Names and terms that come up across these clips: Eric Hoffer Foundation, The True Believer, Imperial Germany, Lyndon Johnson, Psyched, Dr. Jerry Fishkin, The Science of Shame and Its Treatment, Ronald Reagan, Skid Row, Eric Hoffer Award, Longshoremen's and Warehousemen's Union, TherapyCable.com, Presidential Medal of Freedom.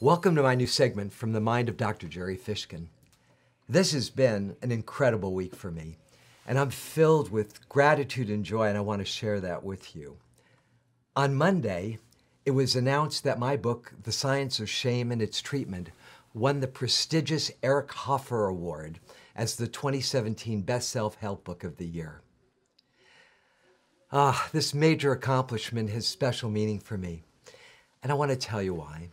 Welcome to my new segment, From the Mind of Dr. Jerry Fishkin. This has been an incredible week for me, and I'm filled with gratitude and joy, and I want to share that with you. On Monday, it was announced that my book, The Science of Shame and Its Treatment, won the prestigious Eric Hoffer Award as the 2017 Best Self-Help Book of the Year. This major accomplishment has special meaning for me, and I want to tell you why.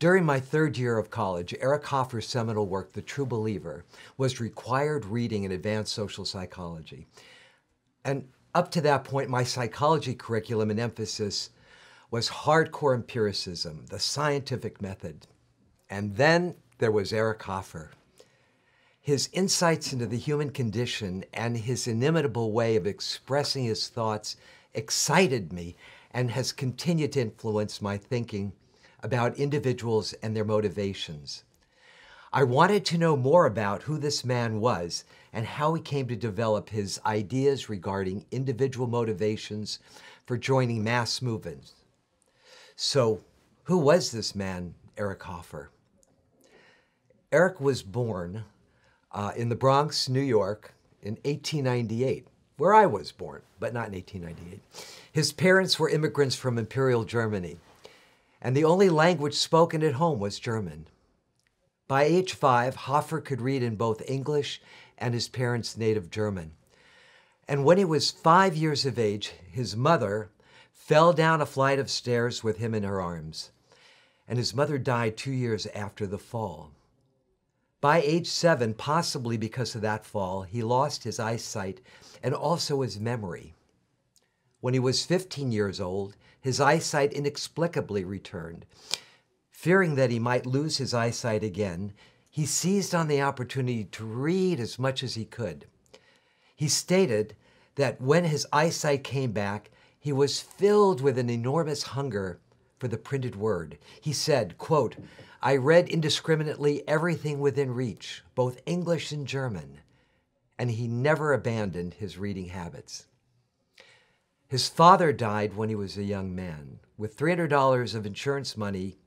During my third year of college, Eric Hoffer's seminal work, The True Believer, was required reading in advanced social psychology. And up to that point, my psychology curriculum and emphasis was hardcore empiricism, the scientific method. And then there was Eric Hoffer. His insights into the human condition and his inimitable way of expressing his thoughts excited me and has continued to influence my thinking about individuals and their motivations. I wanted to know more about who this man was and how he came to develop his ideas regarding individual motivations for joining mass movements. So, who was this man, Eric Hoffer? Eric was born in the Bronx, New York, in 1898, where I was born, but not in 1898. His parents were immigrants from Imperial Germany, and the only language spoken at home was German. By age 5, Hoffer could read in both English and his parents' native German. And when he was 5 years of age, his mother fell down a flight of stairs with him in her arms, and his mother died 2 years after the fall. By age 7, possibly because of that fall, he lost his eyesight and also his memory. When he was 15 years old, his eyesight inexplicably returned. Fearing that he might lose his eyesight again, he seized on the opportunity to read as much as he could. He stated that when his eyesight came back, he was filled with an enormous hunger for the printed word. He said, quote, "I read indiscriminately everything within reach, both English and German," and he never abandoned his reading habits. His father died when he was a young man. With $300 of insurance money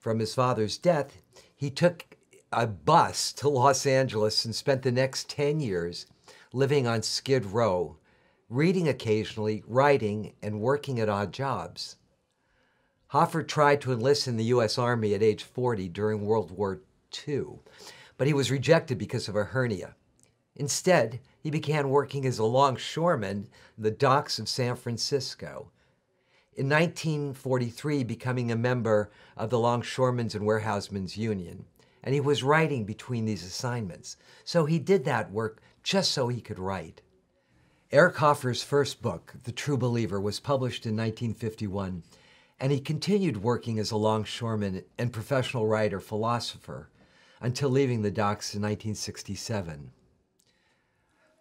from his father's death, he took a bus to Los Angeles and spent the next 10 years living on Skid Row, reading occasionally, writing, and working at odd jobs. Hoffer tried to enlist in the U.S. Army at age 40 during World War II, but he was rejected because of a hernia. Instead, he began working as a longshoreman in the docks of San Francisco. In 1943, becoming a member of the Longshoremen's and Warehousemen's Union, and he was writing between these assignments. So he did that work just so he could write. Eric Hoffer's first book, The True Believer, was published in 1951, and he continued working as a longshoreman and professional writer-philosopher until leaving the docks in 1967.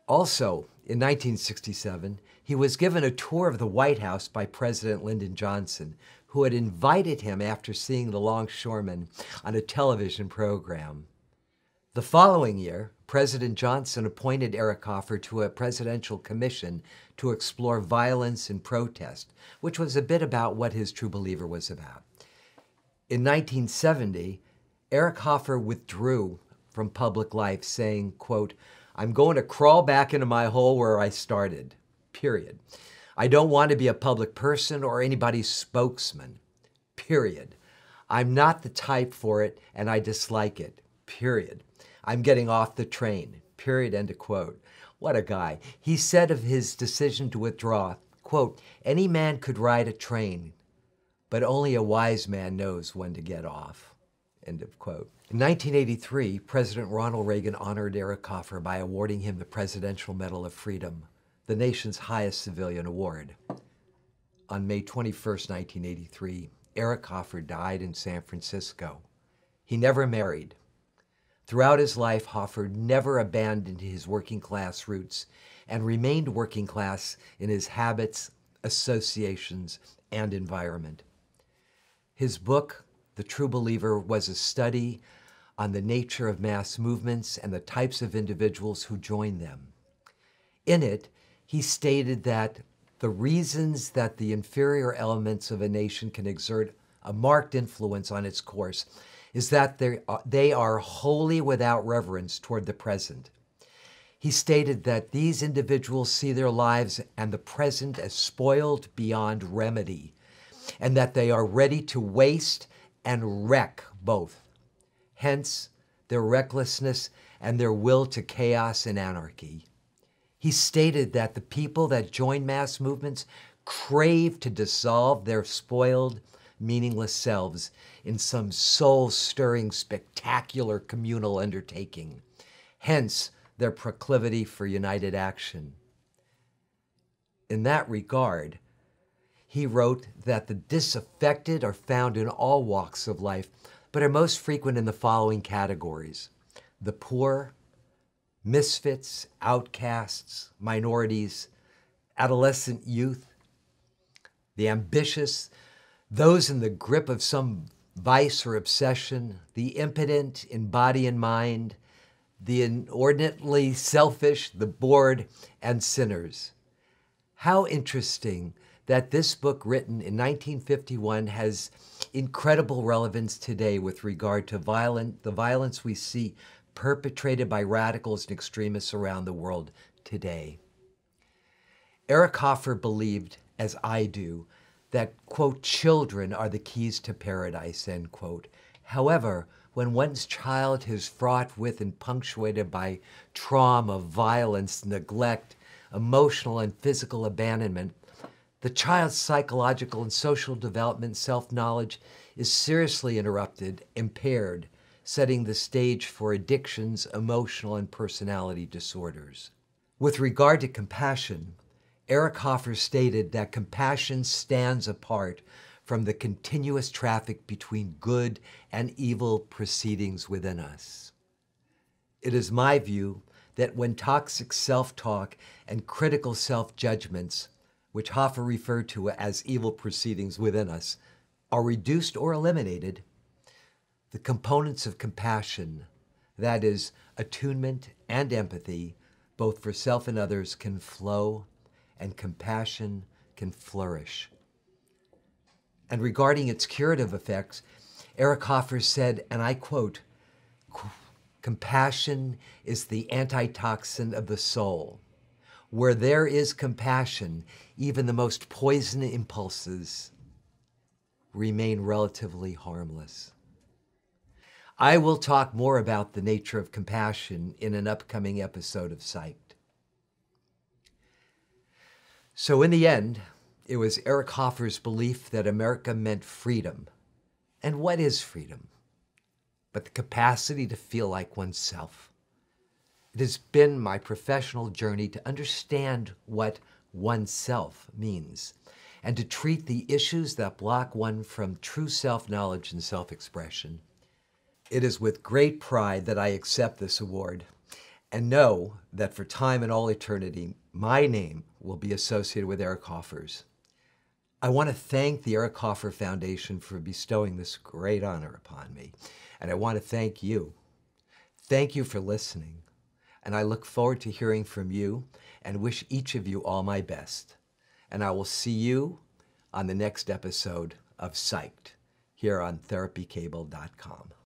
Also, in 1967, he was given a tour of the White House by President Lyndon Johnson, who had invited him after seeing the longshoreman on a television program. The following year, President Johnson appointed Eric Hoffer to a presidential commission to explore violence and protest, which was a bit about what his True Believer was about. In 1970, Eric Hoffer withdrew from public life, saying, quote, "I'm going to crawl back into my hole where I started, period. I don't want to be a public person or anybody's spokesman, period. I'm not the type for it, and I dislike it, period. I'm getting off the train, period," end of quote. What a guy. He said of his decision to withdraw, quote, "Any man could ride a train, but only a wise man knows when to get off." End of quote. In 1983, President Ronald Reagan honored Eric Hoffer by awarding him the Presidential Medal of Freedom, the nation's highest civilian award. On May 21, 1983, Eric Hoffer died in San Francisco. He never married. Throughout his life, Hoffer never abandoned his working-class roots and remained working-class in his habits, associations, and environment. His book, The True Believer, was a study on the nature of mass movements and the types of individuals who join them. In it, he stated that the reasons that the inferior elements of a nation can exert a marked influence on its course, is that they are wholly without reverence toward the present. He stated that these individuals see their lives and the present as spoiled beyond remedy, and that they are ready to waste and wreck both. Hence, their recklessness and their will to chaos and anarchy. He stated that the people that join mass movements crave to dissolve their spoiled, meaningless selves in some soul-stirring, spectacular communal undertaking. Hence, their proclivity for united action. In that regard, he wrote that the disaffected are found in all walks of life, but are most frequent in the following categories: the poor, misfits, outcasts, minorities, adolescent youth, the ambitious, those in the grip of some vice or obsession, the impotent in body and mind, the inordinately selfish, the bored, and sinners. How interesting that this book, written in 1951, has incredible relevance today with regard to the violence we see perpetrated by radicals and extremists around the world today. Eric Hoffer believed, as I do, that, quote, children are the keys to paradise, end quote. However, when one's child is fraught with and punctuated by trauma, violence, neglect, emotional and physical abandonment, the child's psychological and social development, self-knowledge is seriously interrupted, impaired, setting the stage for addictions, emotional and personality disorders. With regard to compassion, Eric Hoffer stated that compassion stands apart from the continuous traffic between good and evil proceedings within us. It is my view that when toxic self-talk and critical self-judgments, which Hoffer referred to as evil proceedings within us, are reduced or eliminated, the components of compassion, that is, attunement and empathy, both for self and others, can flow, and compassion can flourish. And regarding its curative effects, Eric Hoffer said, and I quote, "Compassion is the antitoxin of the soul. Where there is compassion, even the most poisonous impulses remain relatively harmless." I will talk more about the nature of compassion in an upcoming episode of Psyched. So in the end, it was Eric Hoffer's belief that America meant freedom. And what is freedom? But the capacity to feel like oneself. It has been my professional journey to understand what oneself means and to treat the issues that block one from true self-knowledge and self-expression. It is with great pride that I accept this award and know that for time and all eternity, my name will be associated with Eric Hoffer's. I want to thank the Eric Hoffer Foundation for bestowing this great honor upon me, and I want to thank you. Thank you for listening, and I look forward to hearing from you and wish each of you all my best. And I will see you on the next episode of Psyched here on TherapyCable.com.